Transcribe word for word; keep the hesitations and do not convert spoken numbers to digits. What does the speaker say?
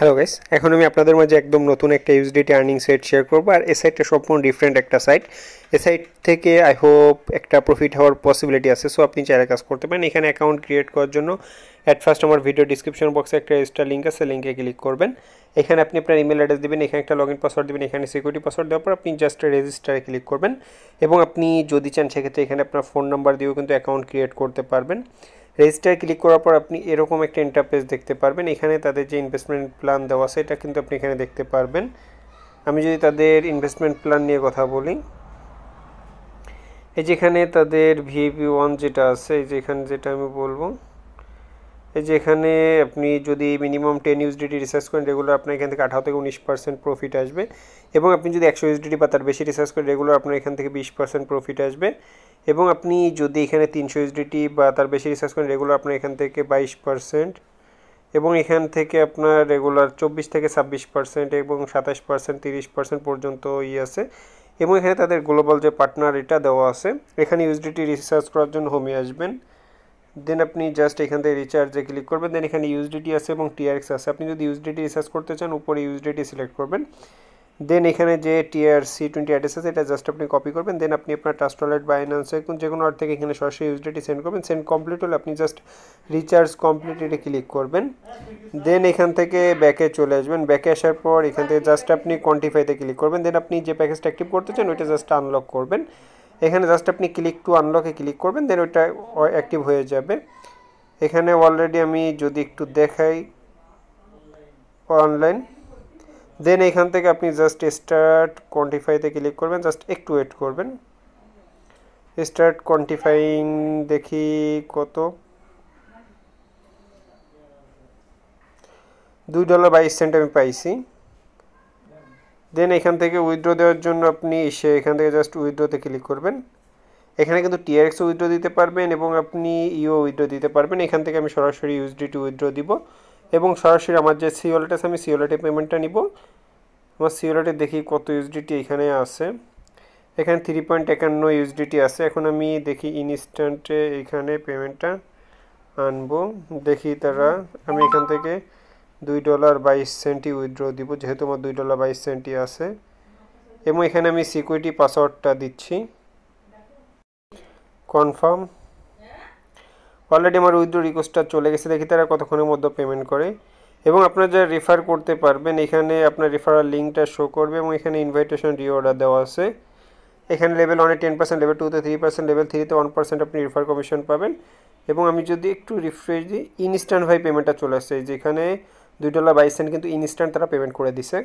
Hello guys, এখন আমি আপনাদের মাঝে একদম নতুন একটা ইউএসডিটি আর্নিং সাইট শেয়ার করবো। আর এই সাইটটা সম্পূর্ণ ডিফারেন্ট একটা সাইট। এই সাইট থেকে আই হোপ একটা প্রফিট হওয়ার পসিবিলিটি আছে, সো আপনি চাইলে কাজ করতে পারেন। এখানে অ্যাকাউন্ট ক্রিয়েট করার জন্য অ্যাট ফার্স্ট আমার ভিডিও ডিসক্রিপশন বক্সে একটা এক্সট্রা লিঙ্ক আছে, লিঙ্কে ক্লিক করবেন। এখানে আপনি আপনার ইমেল অ্যাড্রেস দেবেন, এখানে একটা লগ ইন পাসওয়ার্ড দেবেন, এখানে সিকিউরিটি পাসওয়ার্ড দেওয়ার পর আপনি জাস্ট রেজিস্টারে ক্লিক করবেন। এবং আপনি যদি চান সেক্ষেত্রে এখানে আপনার ফোন নাম্বার দিয়েও কিন্তু অ্যাকাউন্ট ক্রিয়েট করতে পারবেন। রেজিস্টারে ক্লিক করার পর আপনি এরকম একটা ইন্টারফেস দেখতে পারবেন। এখানে তাদের যে ইনভেস্টমেন্ট প্ল্যান দেওয়া আছে এটা কিন্তু আপনি এখানে দেখতে পারবেন। আমি যদি তাদের ইনভেস্টমেন্ট প্ল্যান নিয়ে কথা বলি, এই যেখানে তাদের ভিপি ওয়ান যেটা আছে, এই যেখানে যেটা আমি বলবো, এই যেখানে আপনি যদি মিনিমাম টেন ইউএসডিটি রিসার্চ করেন রেগুলার আপনার এখান থেকে আঠারো থেকে উনিশ পার্সেন্ট প্রফিট আসবে। এবং আপনি যদি একশো ইউএসডিটি বা তার বেশি রিসার্চ করেন রেগুলার আপনার এখান থেকে বিশ পার্সেন্ট প্রফিট আসবে। এবং আপনি যদি এখানে তিনশো ইউএসডিটি বা তার বেশি রিসার্চ করেন রেগুলার আপনার এখান থেকে বাইশ পার্সেন্ট, এবং এখান থেকে আপনার রেগুলার চব্বিশ থেকে ছাব্বিশ পার্সেন্ট এবং সাতাশ পার্সেন্ট তিরিশ পার্সেন্ট পর্যন্ত ই আছে। এবং এখানে তাদের গ্লোবাল যে পার্টনার এটা দেওয়া আছে, এখানে ইউএসডিটি রিসার্চ করার জন্য হোমে আসবেন, দেন আপনি জাস্ট এখান থেকে রিচার্জে ক্লিক করবেন। দেন এখানে ইউএসডিটি আছে এবং টিআরএক্স আছে। আপনি যদি ইউএসডিটি রিসার্চ করতে চান উপরে ইউএসডিটি সিলেক্ট করবেন, দেন এখানে যে T R C twenty address আছে এটা জাস্ট আপনি কপি করবেন। দেন আপনি আপনার ট্রাস্ট ওয়ালেট বা বাইন্যান্স যে কোনো ওয়ালেট থেকে এখানে সরাসরি ইউএসডিটি সেন্ড করবেন। সেন্ড কমপ্লিট হলে আপনি জাস্ট রিচার্জ কমপ্লিটেড ক্লিক করবেন, দেন এখান থেকে ব্যাকে চলে আসবেন। ব্যাকে আসার পর এখান থেকে জাস্ট আপনি কোয়ান্টিফাইতে ক্লিক করবেন, দেন আপনি যে প্যাকেজটা অ্যাক্টিভ করতে চান ওইটা জাস্ট আনলক করবেন। এখানে জাস্ট আপনি ক্লিক টু আনলকে ক্লিক করবেন, দেন ওইটা অ্যাক্টিভ হয়ে যাবে। এখানে অলরেডি আমি যদি একটু দেখাই অনলাইন, দেন এখান থেকে আপনি জাস্ট স্টার্ট কোয়ান্টিফাইতে ক্লিক করবেন, জাস্ট একটু ওয়েট করবেন। স্টার্ট কোয়ান্টিফাইং দেখি কত, দুই ডলার বাইশ সেন্ট আমি পাইছি। দেন এখান থেকে উইথড্র দেওয়ার জন্য আপনি সে এখান থেকে জাস্ট উইথড্রোতে ক্লিক করবেন। এখানে কিন্তু টিআরএক্সও উইথড্র দিতে পারবেন এবং আপনি ইও উইথড্র দিতে পারবেন। এখান থেকে আমি সরাসরি ইউএসডিটি উইথড্র দিব এবং সরাসরি আমার যে সি ওয়ালেট আছে আমি সি ওয়ালেটে পেমেন্টটা নিব। আমার সি ওয়ালেটে দেখি কত ইউএসডিটি এখানে আছে, এখানে থ্রি পয়েন্ট একান্ন ইউএসডিটি আছে। এখন আমি দেখি ইনস্ট্যান্টে এখানে পেমেন্টটা আনবো, দেখি তারা আমি এখান থেকে দুই ডলার বাইশ সেন্টই উইথড্র দিব যেহেতু আমার দুই ডলার বাইশ সেন্টই আছে। এবং এখানে আমি সিকিউরিটি পাসওয়ার্ডটা দিচ্ছি, কনফার্ম। অলরেডি আমার উইথড্র রিকোয়েস্টটা চলে গেছে, দেখি তারা কতক্ষণের মধ্যে পেমেন্ট করে। এবং আপনারা যারা রেফার করতে পারবেন এখানে আপনার রেফারাল লিঙ্কটা শো করবে। এবং এখানে ইনভাইটেশন রিওয়ার্ডার দেওয়া আছে, এখানে লেভেল ওয়ানে টেন পার্সেন্ট, লেভেল টুতে থ্রি পার্সেন্ট, লেভেল থ্রিতে ওয়ান পার্সেন্ট আপনি রেফার কমিশন পাবেন। এবং আমি যদি একটু রিফ্রেশ দিই, ইনস্ট্যান্ট ভাই পেমেন্টটা চলে আসছে, যেখানে দুই ডলার বাইশ সেন্ট কিন্তু ইনস্ট্যান্ট তারা পেমেন্ট করে দিছে।